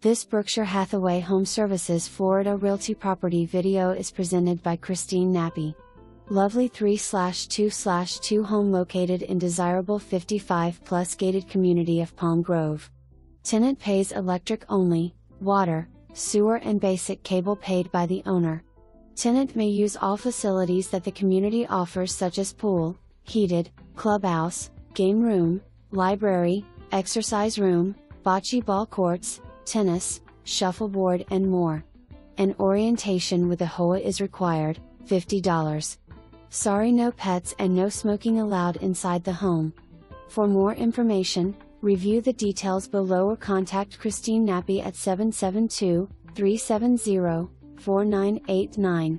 This Berkshire Hathaway HomeServices Florida Realty property video is presented by Christine Nappi. Lovely 3/2/2 home located in desirable 55-plus gated community of Palm Grove. Tenant pays electric only, water, sewer and basic cable paid by the owner. Tenant may use all facilities that the community offers such as pool, heated, clubhouse, game room, library, exercise room, bocce ball courts, tennis, shuffleboard and more. An orientation with a HOA is required, $50. Sorry, no pets and no smoking allowed inside the home. For more information, review the details below or contact Christine Nappi at 772-370-4989.